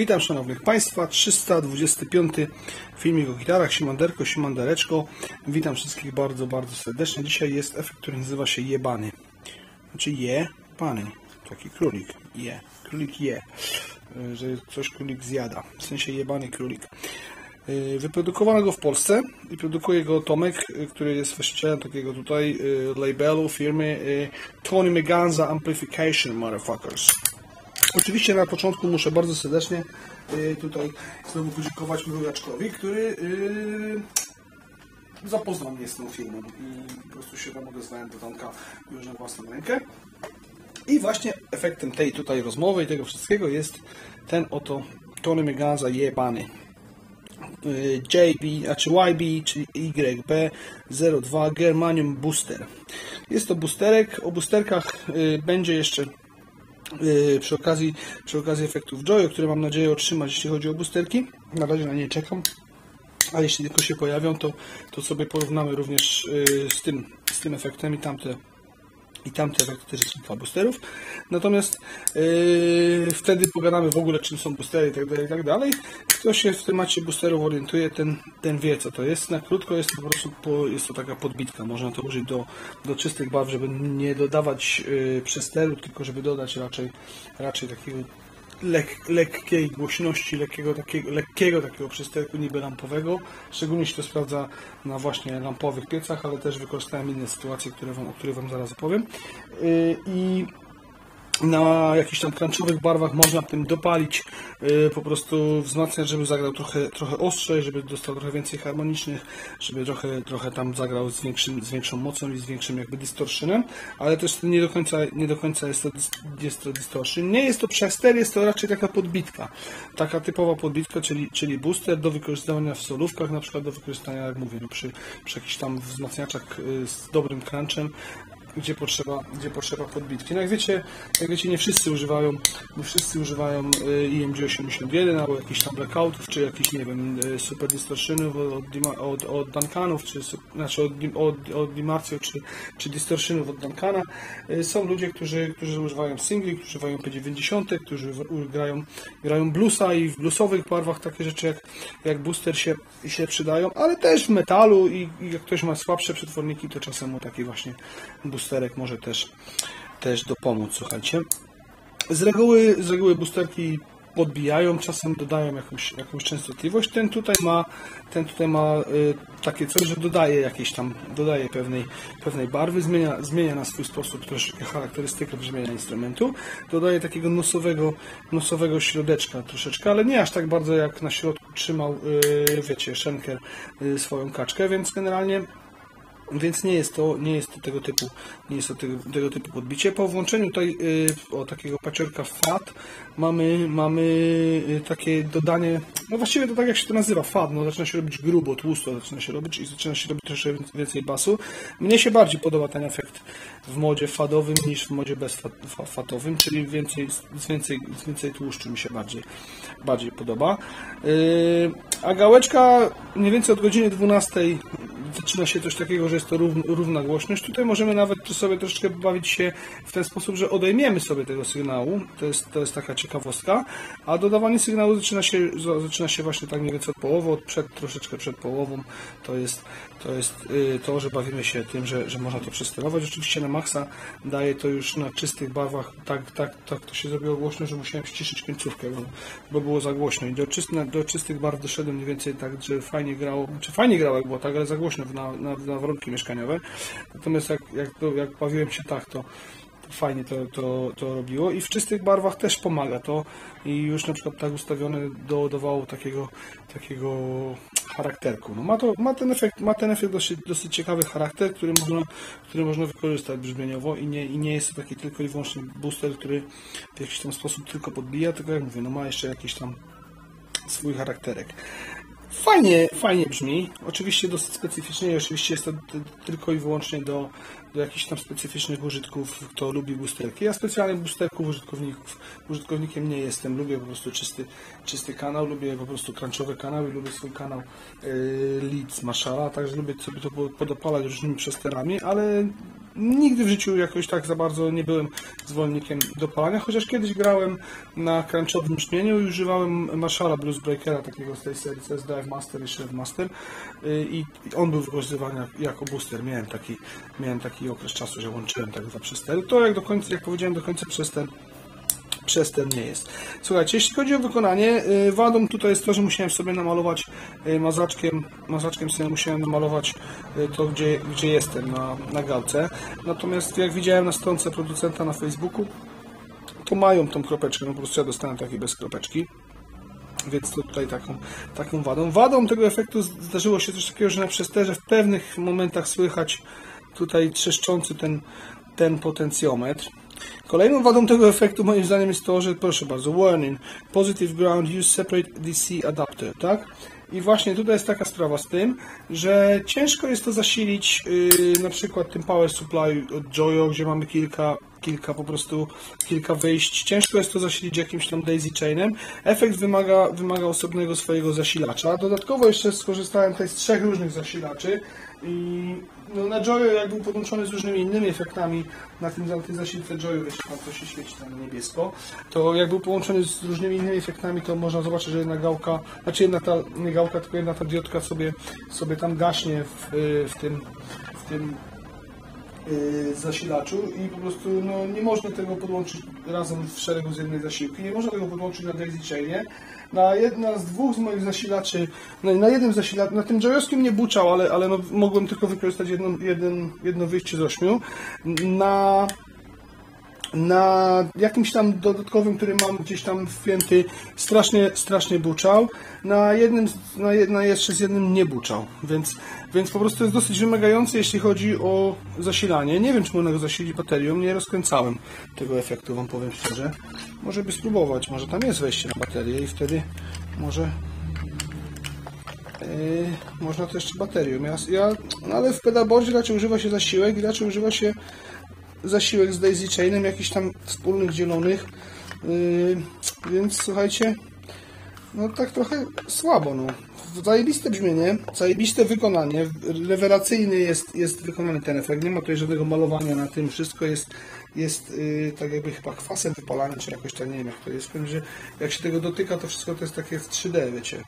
Witam szanownych Państwa, 325 filmik o gitarach. Siemanderko, siemandereczko. Witam wszystkich bardzo, bardzo serdecznie. Dzisiaj jest efekt, który nazywa się jebany. Znaczy jebany. Taki królik. Je. Królik je. Że coś królik zjada. W sensie jebany królik. Wyprodukowano go w Polsce i produkuje go Tomek, który jest właścicielem takiego tutaj labelu, firmy Tony Meganza Amplification Motherfuckers. Oczywiście na początku muszę bardzo serdecznie tutaj znowu podziękować Miro Jaczkowi, który zapoznał mnie z tą firmą. Po prostu się tam odezwałem do Dunca już na własną rękę. I właśnie efektem tej tutaj rozmowy i tego wszystkiego jest ten oto Tony Meganza jebany. YB, czyli YB02 Germanium Booster. Jest to boosterek. O boosterkach będzie jeszcze przy okazji efektów Joyo, które mam nadzieję otrzymać, jeśli chodzi o boosterki. Na razie na nie czekam, a jeśli tylko się pojawią, to sobie porównamy również z tym efektem i tamte efekty też są dla boosterów. Natomiast wtedy pogadamy w ogóle, czym są boostery itd. itd. Kto się w temacie boosterów orientuje, ten wie, co to jest. Na krótko jest to po prostu jest to taka podbitka. Można to użyć do czystych barw, żeby nie dodawać przesteru, tylko żeby dodać raczej takiego lekkiej głośności, lekkiego takiego przysterku niby lampowego. Szczególnie się to sprawdza na właśnie lampowych piecach, ale też wykorzystałem inne sytuacje, o których Wam zaraz opowiem. I na jakichś tam crunchowych barwach można tym dopalić, po prostu wzmacniać, żeby zagrał trochę ostrzej, żeby dostał trochę więcej harmonicznych, żeby trochę tam zagrał z większą mocą i z większym jakby distortionem, ale też nie do końca jest to distortion. Nie jest to przester, jest to raczej taka podbitka, taka typowa podbitka, czyli booster do wykorzystania w solówkach, na przykład do wykorzystania, jak mówię, przy jakichś tam wzmacniaczach z dobrym crunchem, gdzie potrzeba podbitki. No jak wiecie, nie wszyscy używają IMG81 albo jakichś tam blackoutów, czy jakichś, nie wiem, super distortionów od Duncanów, czy znaczy od DiMarzio, czy distortionów od Duncana. Są ludzie, którzy używają singli, którzy używają P90, którzy grają bluesa i w bluesowych barwach takie rzeczy jak booster się przydają, ale też w metalu i jak ktoś ma słabsze przetworniki, to czasem mu taki właśnie boosterek może też dopomóc, słuchajcie. Z reguły boosterki podbijają, czasem dodają jakąś częstotliwość. Ten tutaj ma takie coś, że dodaje jakieś tam, pewnej barwy, zmienia na swój sposób troszeczkę charakterystykę brzmienia instrumentu, dodaje takiego nosowego środeczka troszeczkę, ale nie aż tak bardzo, jak na środku trzymał, wiecie, Schenker swoją kaczkę, więc generalnie nie jest to tego typu podbicie. Po włączeniu tej, takiego paciorka FAT mamy takie dodanie, no właściwie to tak jak się to nazywa, FAT, no zaczyna się robić grubo, tłusto zaczyna się robić i zaczyna się robić troszkę więcej basu. Mnie się bardziej podoba ten efekt w modzie fadowym niż w modzie bezfatowym, czyli więcej tłuszczu mi się bardziej podoba. A gałeczka mniej więcej od godziny 12 zaczyna się coś takiego, że jest to równa głośność. Tutaj możemy nawet sobie troszeczkę bawić się w ten sposób, że odejmiemy sobie tego sygnału. To jest taka ciekawostka. A dodawanie sygnału zaczyna się właśnie tak mniej więcej od połowy, troszeczkę przed połową. To jest to, że bawimy się tym, że można to przesterować. Oczywiście na maksa daje to już na czystych barwach. Tak to się zrobiło głośno, że musiałem ściszyć końcówkę, bo było za głośno. I do czystych barw doszedłem mniej więcej tak, że fajnie grało. Znaczy fajnie grało, jak było tak, ale za głośno na warunki mieszkaniowe. Natomiast jak bawiłem się tak, to fajnie to robiło i w czystych barwach też pomaga to i już na przykład tak ustawione dodawało takiego charakterku. No ma ten efekt dosyć ciekawy charakter, który można wykorzystać brzmieniowo i nie jest to taki tylko i wyłącznie booster, który w jakiś tam sposób tylko podbija, tylko jak mówię, no ma jeszcze jakiś tam swój charakterek. Fajnie brzmi, oczywiście dosyć specyficznie, oczywiście jest to tylko i wyłącznie do jakichś tam specyficznych użytków, kto lubi boosterki. Ja specjalnie boosterków użytkownikiem nie jestem, lubię po prostu czysty kanał, lubię po prostu crunchowe kanały, lubię swój kanał Leeds Marshalla, także lubię sobie to podopalać różnymi przesterami, ale Nigdy w życiu jakoś tak za bardzo nie byłem zwolennikiem dopalania, chociaż kiedyś grałem na crunchowym brzmieniu i używałem Marshalla Blues Breakera, takiego z tej serii, co jest Dive Master i Shred Master, i on był wykorzystywany jako booster. Miałem taki okres czasu, że łączyłem tak 2/4. To jak do końca, jak powiedziałem, do końca przez ten nie jest. Słuchajcie, jeśli chodzi o wykonanie, wadą tutaj jest to, że musiałem sobie namalować mazaczkiem sobie musiałem namalować to, gdzie jestem na gałce. Natomiast jak widziałem na stronce producenta na Facebooku, to mają tą kropeczkę, no po prostu ja dostałem taki bez kropeczki. Więc to tutaj taką wadą. Wadą tego efektu zdarzyło się coś takiego, że na przesterze w pewnych momentach słychać tutaj trzeszczący ten potencjometr. Kolejną wadą tego efektu moim zdaniem jest to, że proszę bardzo, warning, positive ground, use separate DC adapter, tak? I właśnie tutaj jest taka sprawa z tym, że ciężko jest to zasilić na przykład tym power supply od Joyo, gdzie mamy kilka wyjść. Ciężko jest to zasilić jakimś tam daisy chainem. Efekt wymaga osobnego swojego zasilacza. Dodatkowo jeszcze skorzystałem tutaj z 3 różnych zasilaczy. I no, na Joyo, jak był podłączony z różnymi innymi efektami na tej zasilce Joyo, jeśli tam coś się świeci tam na niebiesko, to jak był połączony z różnymi innymi efektami, to można zobaczyć, że jedna gałka, znaczy jedna ta, nie gałka, tylko jedna ta diodka sobie tam gaśnie w tym zasilaczu i po prostu no, nie można tego podłączyć razem w szeregu z jednej zasilki, nie można tego podłączyć na daisy chainie. Na tym joyowskim nie buczał, ale no, mogłem tylko wykorzystać jedno wyjście z 8. Na jakimś tam dodatkowym, który mam gdzieś tam wpięty, strasznie buczał, na jeszcze z jednym nie buczał, więc po prostu jest dosyć wymagający, jeśli chodzi o zasilanie. Nie wiem, czy można go zasilić baterią, nie rozkręcałem tego efektu, wam powiem szczerze. Może by spróbować, może tam jest wejście na baterię i wtedy może można to jeszcze baterią. Ale w pedalboardzie raczej używa się zasiłek i raczej używa się zasiłek z daisy chainem, jakichś tam wspólnych, dzielonych, więc słuchajcie, no tak trochę słabo, no. Zajebiste brzmienie, zajebiste wykonanie, rewelacyjny jest wykonany ten efekt, nie ma tutaj żadnego malowania na tym, wszystko jest tak jakby chyba kwasem wypalany, czy jakoś tak, nie wiem jak to jest, powiem, że jak się tego dotyka, to wszystko to jest takie w 3D, wiecie.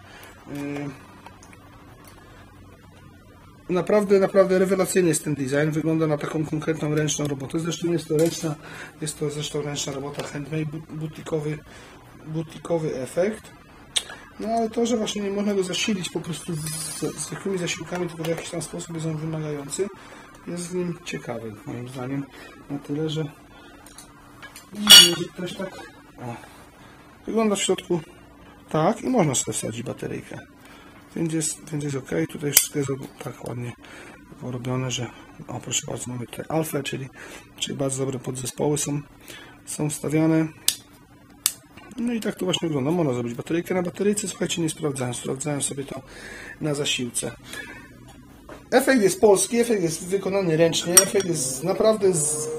Naprawdę rewelacyjny jest ten design, wygląda na taką konkretną ręczną robotę, zresztą jest to ręczna robota, handmade, butikowy efekt. No ale to, że właśnie nie można go zasilić po prostu z zwykłymi zasilkami, tylko w jakiś tam sposób jest on wymagający, jest w nim ciekawy moim zdaniem, na tyle, że też tak o. Wygląda w środku tak i można sobie wsadzić bateryjkę. Więc jest ok, tutaj wszystko jest tak ładnie porobione, że o, proszę bardzo, mamy tutaj alfę, czyli bardzo dobre podzespoły są wstawiane. No i tak to właśnie wygląda, można zrobić bateryjkę na bateryjce, słuchajcie, nie sprawdzałem sobie to na zasiłce. Efekt jest polski, efekt jest wykonany ręcznie, efekt jest naprawdę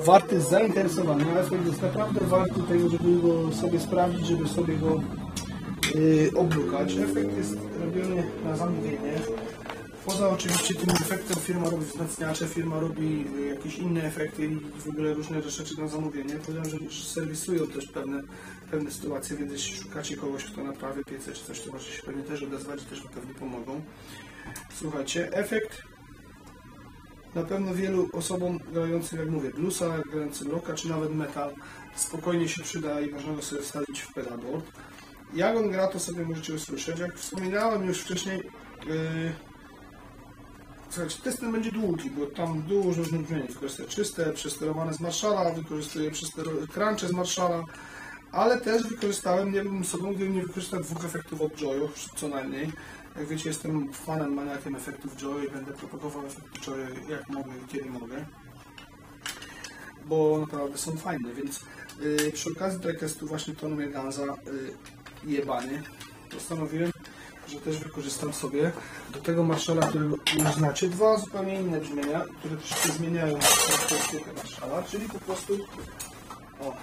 warty zainteresowania, efekt jest naprawdę warty tego, żeby go sobie sprawdzić, żeby sobie go obrukać. Efekt jest robiony na zamówienie. Poza oczywiście tym efektem firma robi wzmacniacze, firma robi jakieś inne efekty i w ogóle różne rzeczy na zamówienie. Powiem, że serwisują też pewne sytuacje, więc jeśli szukacie kogoś, kto naprawi piece czy coś, to może się pewnie też odezwać, też pewnie pomogą. Słuchajcie, efekt na pewno wielu osobom grającym, jak mówię, bluesa, grającym rocka czy nawet metal spokojnie się przyda i można go sobie wstawić w pedalboard. Jak on gra, to sobie możecie usłyszeć. Jak wspominałem już wcześniej, słuchajcie, test ten będzie długi, bo tam dużo różnych brzmień. Wykorzystuję czyste, przesterowane z Marshalla, wykorzystuję crunche z Marshalla, ale też wykorzystałem, nie bym sobą, gdybym nie wykorzystał 2 efektów od Joyo, co najmniej. Jak wiecie, jestem fanem, maniakiem efektów Joyo i będę propagował efekty Joyo jak mogę i kiedy mogę, bo naprawdę są fajne, więc przy okazji trackestu właśnie Tony Meganza jebany postanowiłem, że też wykorzystam sobie do tego Marshalla, którego już znacie, 2 zupełnie inne brzmienia, które też się zmieniają w kwestię Marshalla, czyli po prostu o,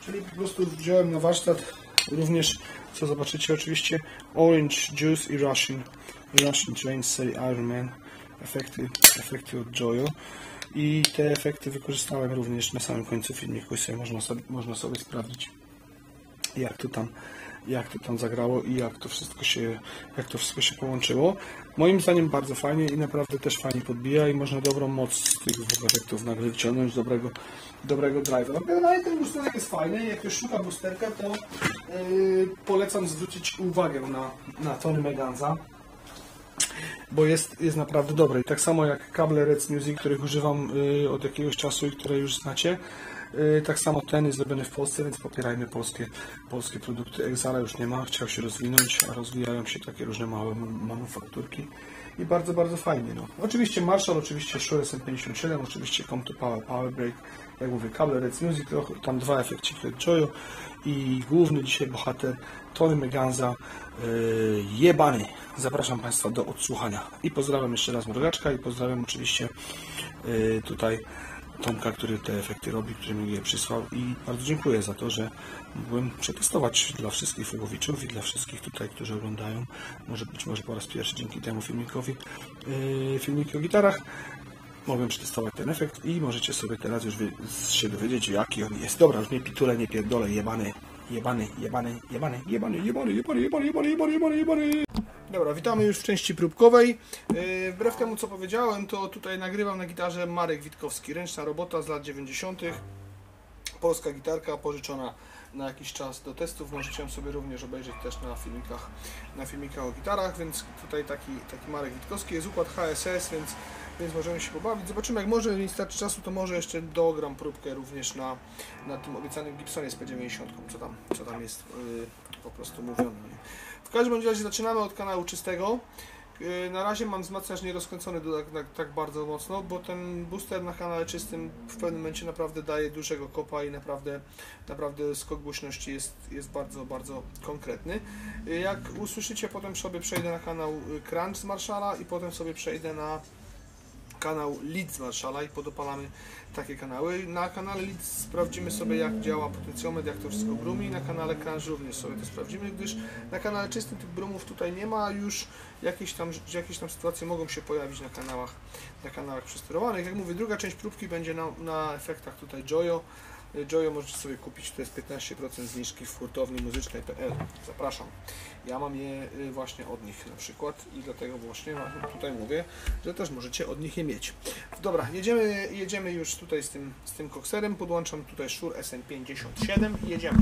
czyli po prostu wziąłem na warsztat również, co zobaczycie oczywiście, Orange Juice i Russian Train z serii Iron Man. efekty od Joyo i te efekty wykorzystałem również na samym końcu filmiku, sobie można sobie sprawdzić, jak to tam zagrało i jak to wszystko się połączyło. Moim zdaniem bardzo fajnie i naprawdę też fajnie podbija i można dobrą moc z tych dwóch efektów nagle wyciągnąć, dobrego drive'a. No i ten boosterek jest fajny, jak już szuka boosterka, to polecam zwrócić uwagę na Tony Meganza, bo jest naprawdę dobry. I tak samo jak kable Red's Music, których używam od jakiegoś czasu i które już znacie. Tak samo ten jest zrobiony w Polsce, więc popierajmy polskie produkty. Exala już nie ma, chciał się rozwinąć, a rozwijają się takie różne małe manufakturki i bardzo, bardzo fajnie. No. Oczywiście Marshall, oczywiście Shure SM57, oczywiście Comto Power Break, jak mówię, kable Red's Music, tam dwa efekciki od Joyo i główny dzisiaj bohater Tony Meganza, jebany. Zapraszam Państwa do odsłuchania i pozdrawiam jeszcze raz Mrogaczka i pozdrawiam oczywiście tutaj Tomka, który te efekty robi, który mi je przysłał, i bardzo dziękuję za to, że mogłem przetestować dla wszystkich fogowiczów i dla wszystkich tutaj, którzy oglądają, być może po raz pierwszy dzięki temu filmikowi, filmiki o gitarach, mogłem przetestować ten efekt i możecie sobie teraz już się dowiedzieć, jaki on jest. Dobra, już nie pitule, nie pierdolę, jebany. Dobra, witamy już w części próbkowej. Wbrew temu, co powiedziałem, to tutaj nagrywam na gitarze Marek Witkowski. Ręczna robota z lat 90. Polska gitarka pożyczona na jakiś czas do testów. Możecie ją sobie również obejrzeć też na filmikach o gitarach, więc tutaj taki Marek Witkowski. Jest układ HSS, więc możemy się pobawić. Zobaczymy, jak może mi starczy czasu, to może jeszcze dogram próbkę również na tym obiecanym Gibsonie z P90, co tam jest po prostu mówione. W każdym razie zaczynamy od kanału czystego. Na razie mam wzmacniacz nierozkręcony tak bardzo mocno, bo ten booster na kanale czystym w pewnym momencie naprawdę daje dużego kopa i naprawdę skok głośności jest bardzo, bardzo konkretny. Jak usłyszycie, potem sobie przejdę na kanał Crunch z Marshalla i potem sobie przejdę na kanał Lead z Marshalla i podopalamy takie kanały. Na kanale Lead sprawdzimy sobie, jak działa potencjometr, jak to wszystko brumi. Na kanale Crunch również sobie to sprawdzimy, gdyż na kanale czystym tych brumów tutaj nie ma. Już jakieś tam sytuacje mogą się pojawić na kanałach przesterowanych. Jak mówię, druga część próbki będzie na efektach tutaj Joyo. Joyo możecie sobie kupić, to jest 15% zniżki w hurtowni muzycznej.pl. Zapraszam. Ja mam je właśnie od nich na przykład i dlatego właśnie tutaj mówię, że też możecie od nich je mieć. Dobra, jedziemy już tutaj z tym kokserem. Podłączam tutaj Shure SM57 i jedziemy.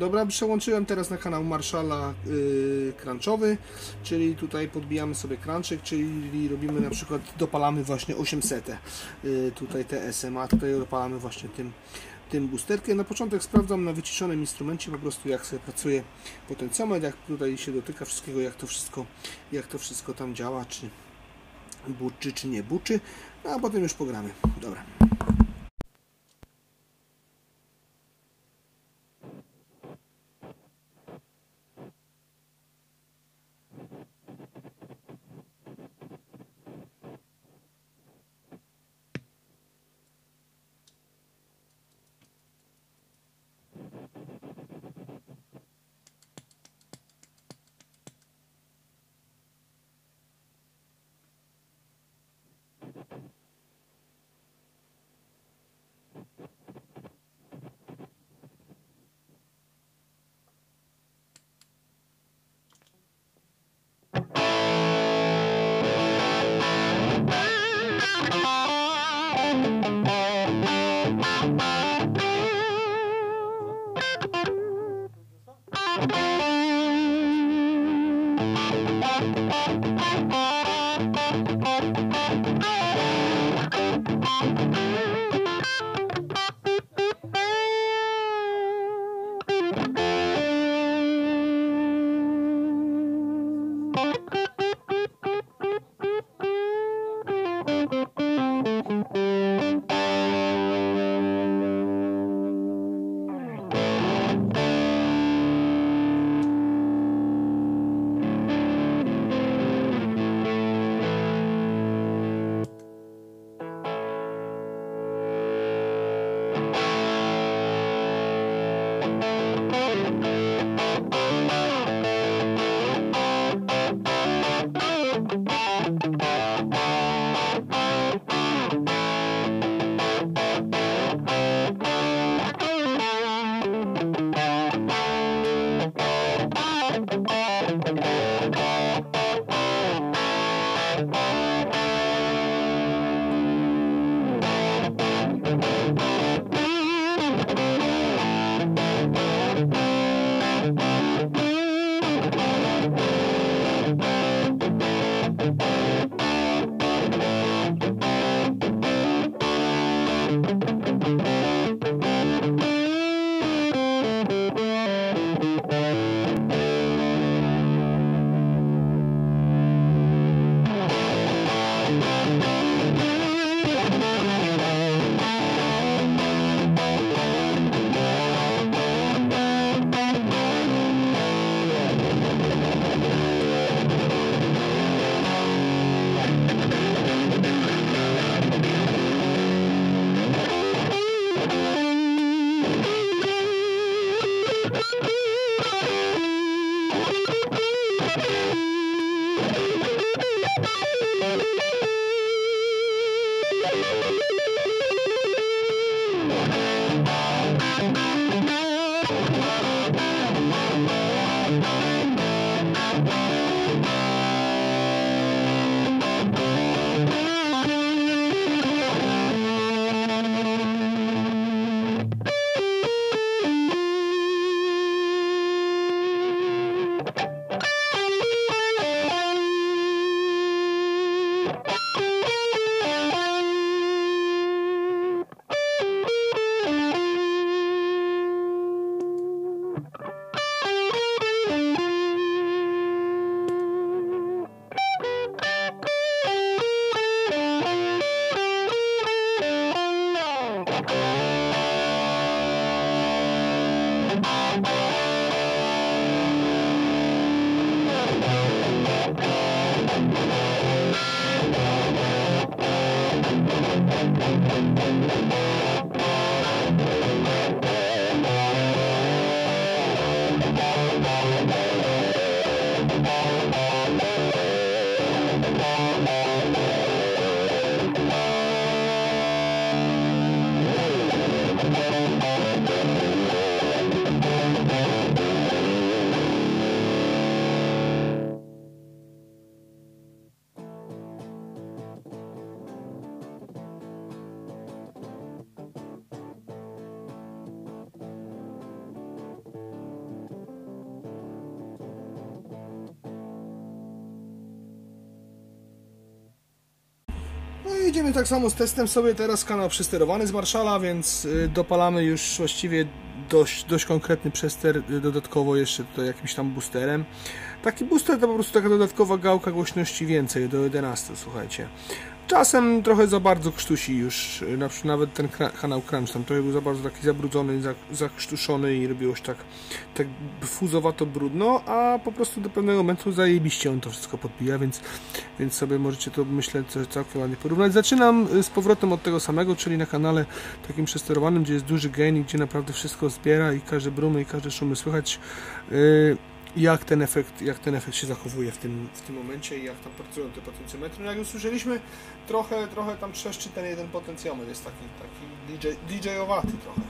Dobra, przełączyłem teraz na kanał Marshalla crunchowy, czyli tutaj podbijamy sobie crunchek, czyli robimy na przykład, dopalamy właśnie 800 tutaj TSM, a tutaj dopalamy właśnie tym boosterkę. Na początek sprawdzam na wyciszonym instrumencie po prostu, jak sobie pracuje potencjometr, jak tutaj się dotyka wszystkiego, jak to wszystko tam działa, czy buczy, czy nie buczy, no, a potem już pogramy. Dobra. No i idziemy tak samo z testem sobie, teraz kanał przysterowany z Marshalla, więc dopalamy już właściwie dość konkretny przester, dodatkowo jeszcze tutaj jakimś tam boosterem. Taki booster to po prostu taka dodatkowa gałka głośności więcej, do 11, słuchajcie. Czasem trochę za bardzo krztusi już, na przykład nawet ten kanał Crunch tam trochę był za bardzo taki zabrudzony, zakrztuszony i robiło się tak fuzowato brudno, a po prostu do pewnego momentu zajebiście on to wszystko podbija, więc sobie możecie to, myślę, całkiem ładnie porównać. Zaczynam z powrotem od tego samego, czyli na kanale takim przesterowanym, gdzie jest duży gain i gdzie naprawdę wszystko zbiera i każde brumy i każde szumy słychać. Jak ten efekt się zachowuje w tym momencie i jak tam pracują te potencjometry. No jak już słyszeliśmy, trochę tam trzeszczy ten jeden potencjometr, jest taki DJ-owaty trochę.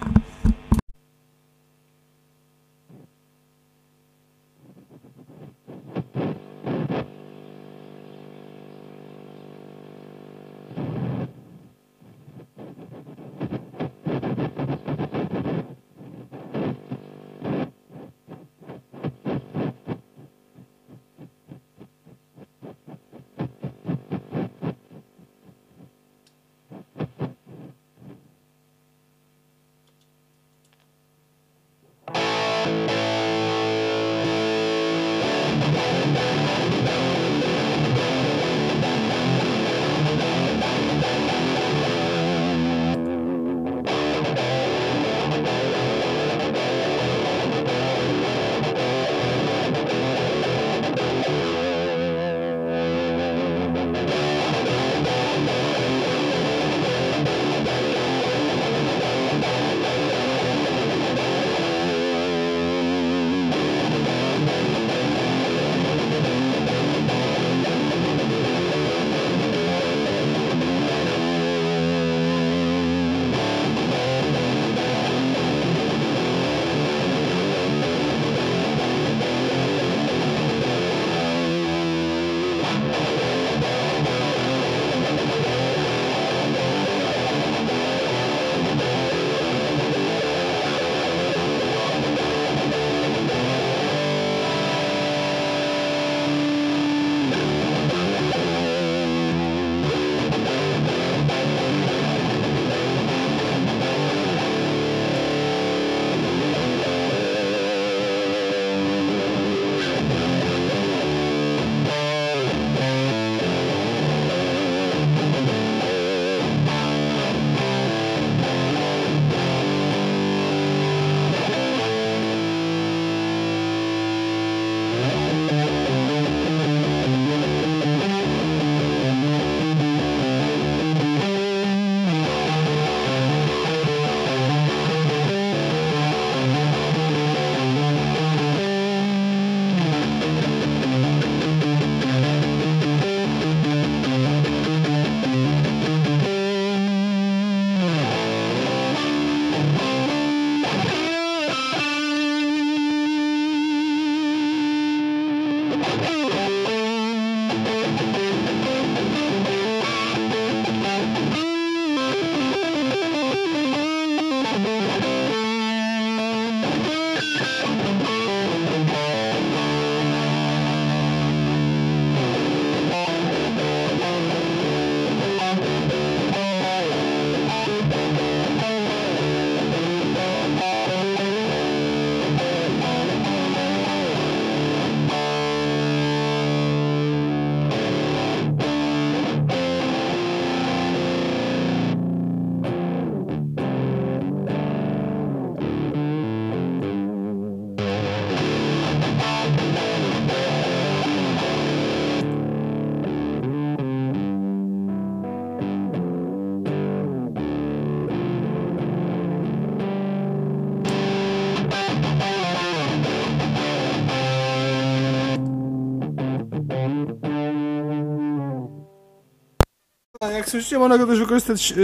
Jak słyszycie, można go też wykorzystać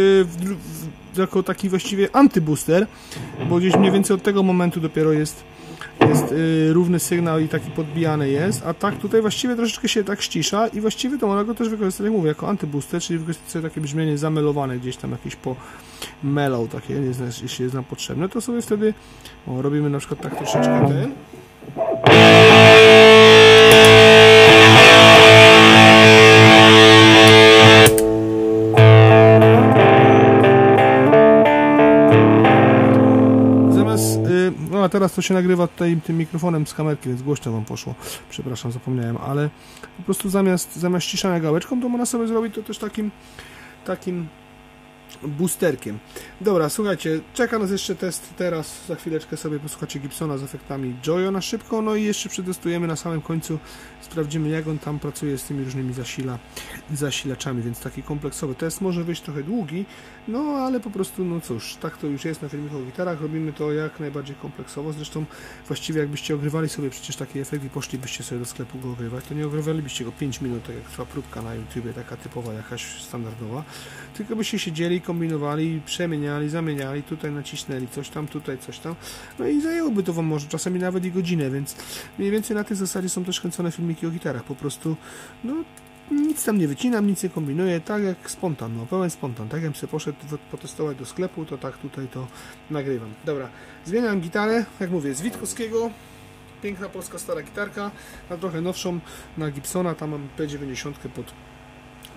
jako taki właściwie antybooster, bo gdzieś mniej więcej od tego momentu dopiero jest równy sygnał i taki podbijany jest, a tak tutaj właściwie troszeczkę się tak ścisza i właściwie to można go też wykorzystać, jak mówię, jako antybooster, czyli wykorzystać sobie takie brzmienie zamelowane gdzieś tam jakieś po mellow takie, jeśli jest nam potrzebne, to sobie wtedy robimy na przykład tak troszeczkę ten. teraz to się nagrywa tutaj tym mikrofonem z kamerki, więc głośno wam poszło. Przepraszam, zapomniałem, ale po prostu zamiast ciszania gałeczką, to można sobie zrobić to też takim boosterkiem. Dobra, słuchajcie, czeka nas jeszcze test teraz, za chwileczkę sobie posłuchacie Gibsona z efektami Joyo na szybko, no i jeszcze przetestujemy na samym końcu, sprawdzimy jak on tam pracuje z tymi różnymi zasilaczami, więc taki kompleksowy test, może wyjść trochę długi, no ale po prostu, no cóż, tak to już jest na filmikach o gitarach, robimy to jak najbardziej kompleksowo, zresztą właściwie jakbyście ogrywali sobie przecież taki efekt i poszlibyście sobie do sklepu go ogrywać, to nie ogrywalibyście go 5 minut, tak jak trwa próbka na YouTubie, taka typowa, jakaś standardowa, tylko byście siedzieli, kombinowali, przemieniali, zamieniali, tutaj nacisnęli coś tam, no i zajęłoby to wam może czasami nawet i godzinę, więc mniej więcej na tej zasadzie są też kręcone filmiki o gitarach, po prostu, no nic tam nie wycinam, nic nie kombinuję, tak jak spontan, no pełen spontan, tak jak sobie poszedł potestować do sklepu, to tak tutaj to nagrywam. Dobra, zmieniam gitarę, jak mówię, z Witkowskiego, piękna polska stara gitarka, na trochę nowszą, na Gibsona, tam mam P90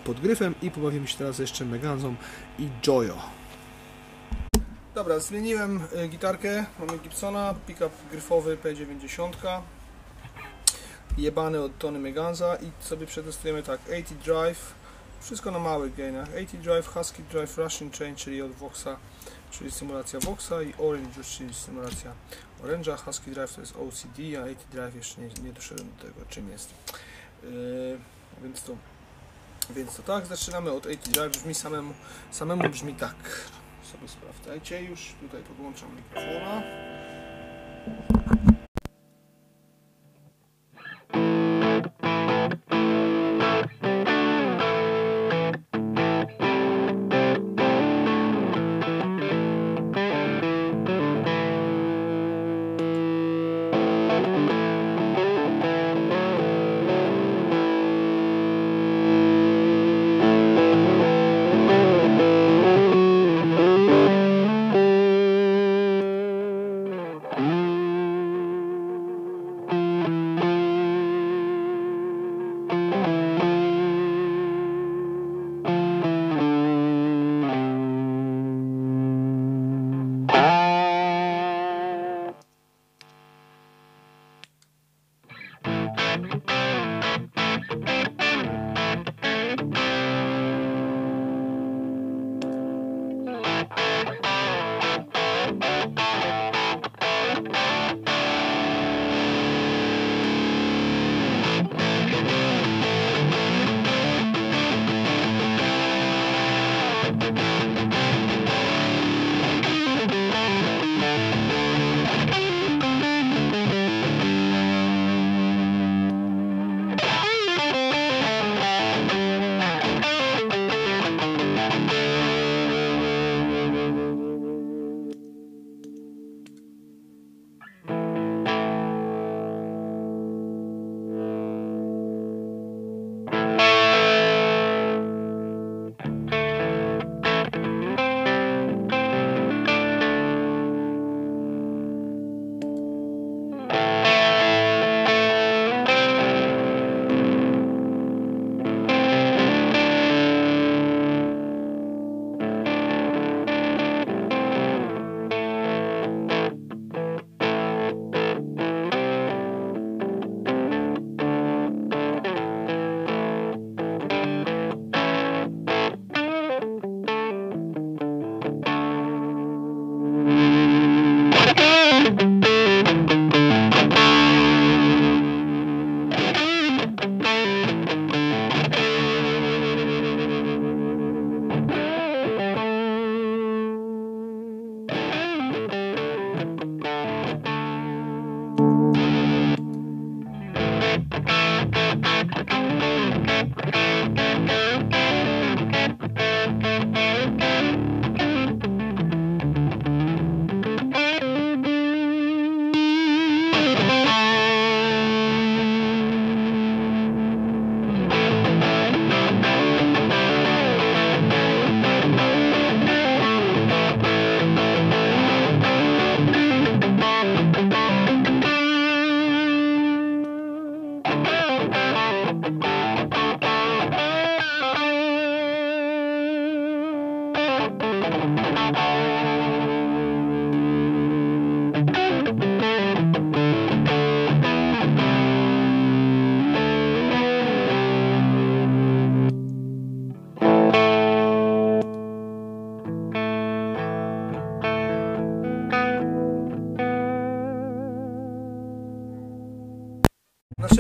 pod gryfem i pobawimy się teraz jeszcze Meganzą i Joyo. Dobra, zmieniłem gitarkę, mamy Gibsona, pickup gryfowy P90, jebany od Tony Meganza i sobie przetestujemy tak, 80 drive, wszystko na małych gainach, 80 drive, husky drive, Russian chain, czyli od Voxa, czyli symulacja Voxa i Orange, czyli symulacja Orange'a, husky drive to jest OCD, a 80 drive jeszcze nie doszedłem do tego, czym jest. Więc to tak, zaczynamy od 80 drive, brzmi samemu brzmi tak. Sobie sprawdzajcie już, tutaj podłączam mikrofona.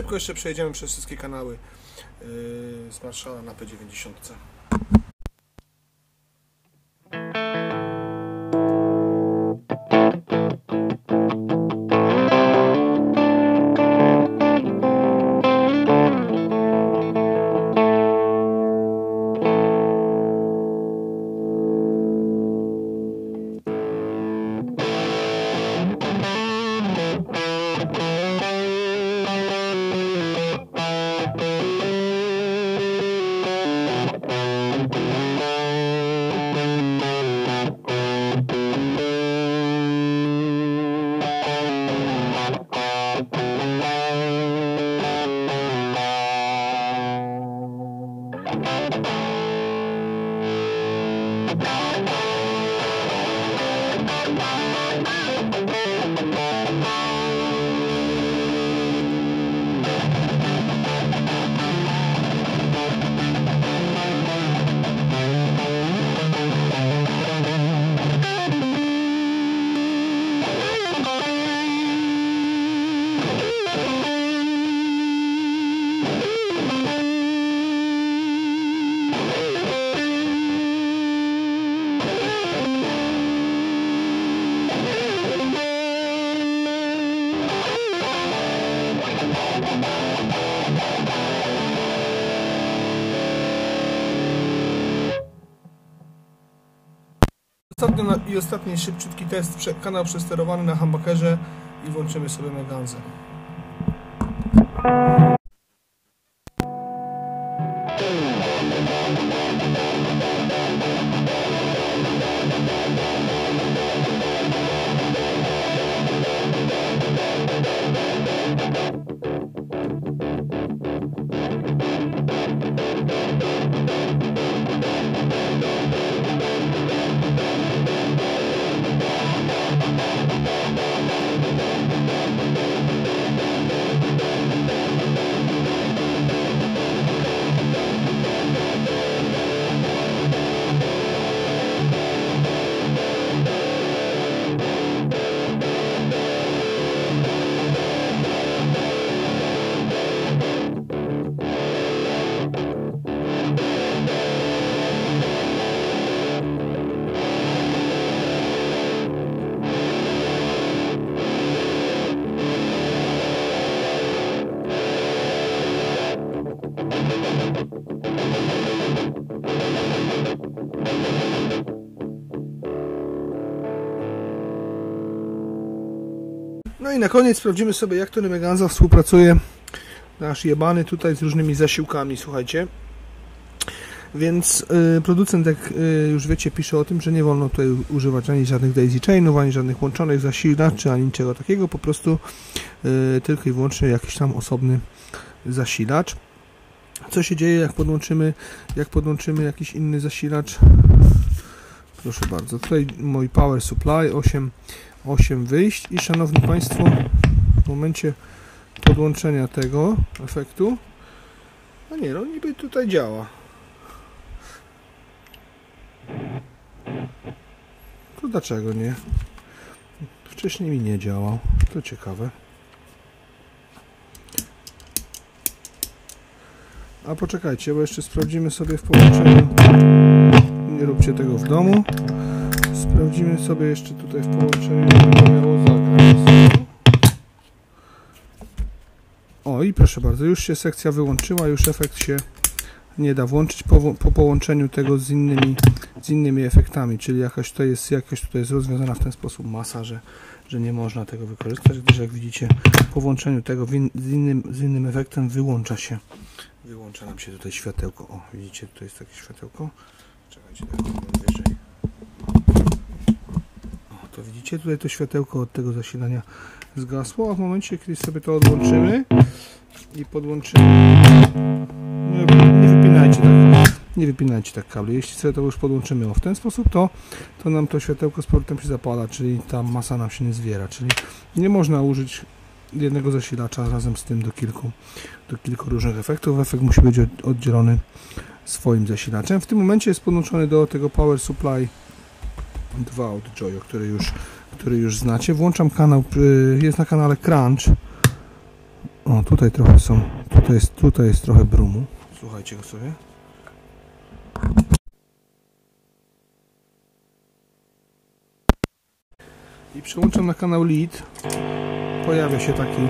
szybko jeszcze przejdziemy przez wszystkie kanały z Marshalla na P90. I ostatni szybciutki test, kanał przesterowany na humbuckerze i włączymy sobie Meganzę. No i na koniec sprawdzimy sobie, jak Tony Meganza współpracuje nasz jebany tutaj z różnymi zasiłkami, słuchajcie. Więc producent, jak już wiecie, pisze o tym, że nie wolno tutaj używać ani żadnych daisy chainów, ani żadnych łączonych zasilaczy, ani niczego takiego, po prostu tylko i wyłącznie jakiś tam osobny zasilacz. Co się dzieje, jak podłączymy jakiś inny zasilacz? Proszę bardzo, tutaj mój power supply 8 wyjść i, szanowni Państwo, w momencie podłączenia tego efektu, no nie, no niby tutaj działa. To dlaczego nie? Wcześniej mi nie działał, to ciekawe. A poczekajcie, bo jeszcze sprawdzimy sobie w połączeniu, nie róbcie tego w domu. Sprawdzimy sobie jeszcze tutaj w połączeniu, jak miało zagrać. O, i proszę bardzo, już się sekcja wyłączyła, już efekt się nie da włączyć po połączeniu tego z innymi efektami, czyli jakoś tutaj jest rozwiązana w ten sposób masa, że nie można tego wykorzystać, gdyż jak widzicie, po włączeniu tego z innym efektem wyłącza nam się tutaj światełko. O, widzicie, tutaj jest takie światełko. Czekajcie, tak wyżej. Widzicie, tutaj to światełko od tego zasilania zgasło, a w momencie, kiedy sobie to odłączymy i podłączymy, nie wypinajcie tak kabli, jeśli sobie to już podłączymy w ten sposób, to nam to światełko z powrotem się zapala, czyli ta masa nam się nie zwiera, czyli nie można użyć jednego zasilacza razem z tym do kilku różnych efektów. Efekt musi być oddzielony swoim zasilaczem. W tym momencie jest podłączony do tego power supply 2 od Joyo, który już znacie. Włączam kanał, jest na kanale Crunch. O, tutaj trochę są, tutaj jest trochę brumu. Słuchajcie go sobie. I przełączam na kanał lead. Pojawia się taki...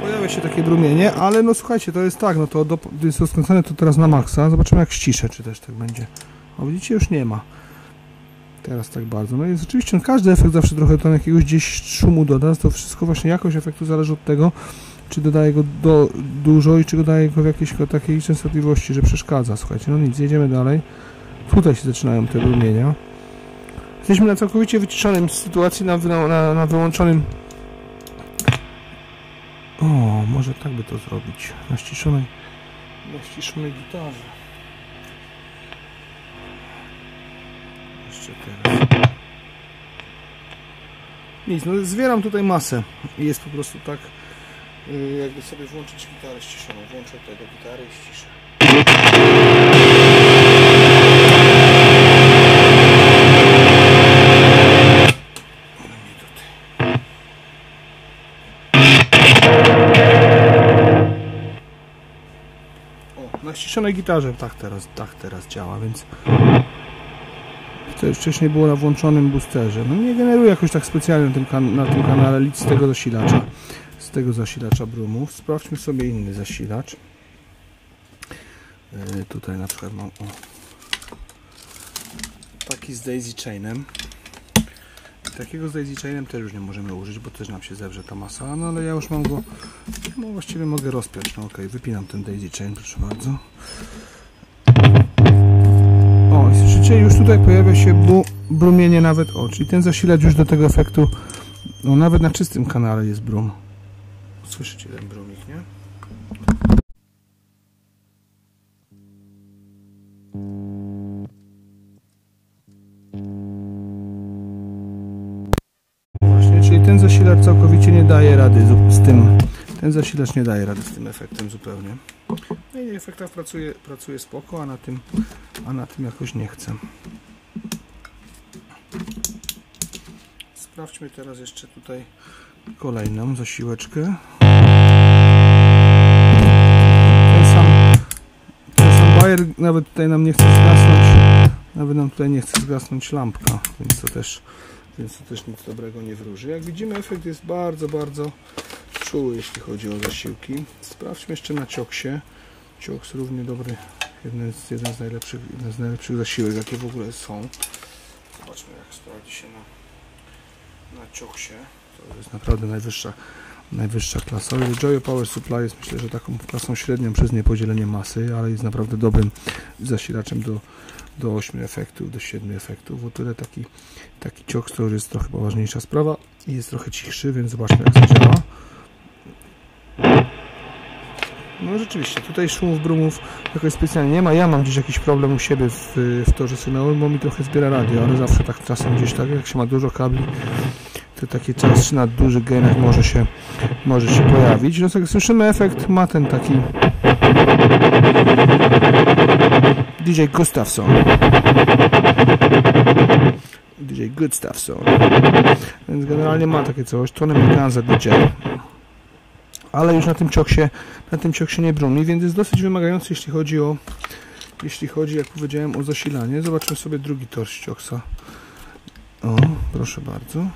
Pojawia się takie brumienie, ale no słuchajcie, to jest tak, no to jest rozkręcone to teraz na maksa. Zobaczymy jak ściszę, czy też tak będzie. O, widzicie, już nie ma. Teraz tak bardzo. No i rzeczywiście no, każdy efekt zawsze trochę tam jakiegoś gdzieś szumu doda. To wszystko właśnie jakość efektu zależy od tego, czy dodaje go dużo i czy dodaje go w jakiejś takiej częstotliwości, że przeszkadza. Słuchajcie, no nic, jedziemy dalej. Tutaj się zaczynają te brumienia. Jesteśmy na całkowicie wyciszonym sytuacji, na wyłączonym... O, może tak by to zrobić. Na ściszonej gitarze. Jeszcze teraz. Nic, no zwieram tutaj masę. I jest po prostu tak... Jakby sobie włączyć gitarę ściszoną, włączę tutaj do gitary i ściszę. O, na ściszonej gitarze tak teraz działa, więc... To już wcześniej było na włączonym boosterze. No nie generuje jakoś tak specjalnie na tym kanale nic z tego zasilacza. Brumu. Sprawdźmy sobie inny zasilacz. Tutaj na przykład mam taki z daisy chainem. Takiego z daisy chainem też już nie możemy użyć, bo też nam się zebrze ta masa, no ale ja już mam go, no właściwie mogę rozpiąć. No okej, wypinam ten daisy chain, proszę bardzo. O, i słyszycie, już tutaj pojawia się brumienie nawet oczy. I ten zasilacz już do tego efektu, no nawet na czystym kanale jest brum. Słyszycie ten brumik, nie? Właśnie, czyli ten zasilacz całkowicie nie daje rady z tym. Ten zasilacz nie daje rady z tym efektem zupełnie. No i efektach pracuje spoko, a na tym jakoś nie chcę. Sprawdźmy teraz jeszcze tutaj kolejną zasiłeczkę. Ten sam bajer nawet tutaj nam nie chce zgasnąć. Nawet nam tutaj nie chce zgasnąć lampka, więc to też nic dobrego nie wróży. Jak widzimy, efekt jest bardzo, bardzo czuły, jeśli chodzi o zasiłki. Sprawdźmy jeszcze na CIOKSie. CIOKS równie dobry, jeden z najlepszych zasiłek, jakie w ogóle są. Zobaczmy jak sprawdzi się na CIOKSie. To jest naprawdę najwyższa klasa. Joyo Power Supply jest, myślę, że taką klasą średnią przez niepodzielenie masy, ale jest naprawdę dobrym zasilaczem do 8 efektów, do 7 efektów. O tyle taki CIOKS to już jest trochę poważniejsza sprawa i jest trochę cichszy, więc zobaczmy jak to działa. No rzeczywiście, tutaj szumów, brumów jakoś specjalnie nie ma. Ja mam gdzieś jakiś problem u siebie w torze sygnałowym, bo mi trochę zbiera radio, ale zawsze tak czasem gdzieś tak, jak się ma dużo kabli, takie czas na dużych gainach może się pojawić. No jak słyszymy, efekt ma ten taki DJ Gustafsson. DJ Gustafsson. Więc generalnie ma takie coś. Tony Meganza DJ. Ale już na tym CIOKSie nie broni, więc jest dosyć wymagający, jeśli chodzi, jak powiedziałem, o zasilanie. Zobaczmy sobie drugi tor z CIOKSa. O, proszę bardzo.